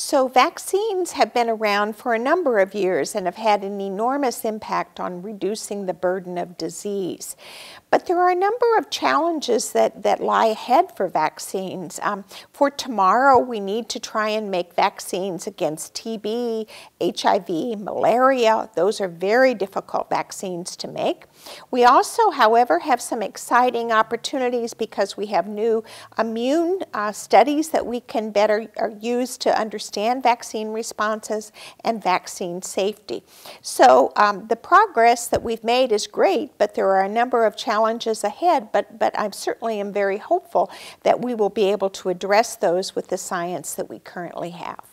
So vaccines have been around for a number of years and have had an enormous impact on reducing the burden of disease. But there are a number of challenges that lie ahead for vaccines. For tomorrow, we need to try and make vaccines against TB, HIV, malaria. Those are very difficult vaccines to make. We also, however, have some exciting opportunities because we have new immune studies that we can better use to understand vaccine responses and vaccine safety. So the progress that we've made is great, but there are a number of challenges ahead, but I certainly am very hopeful that we will be able to address those with the science that we currently have.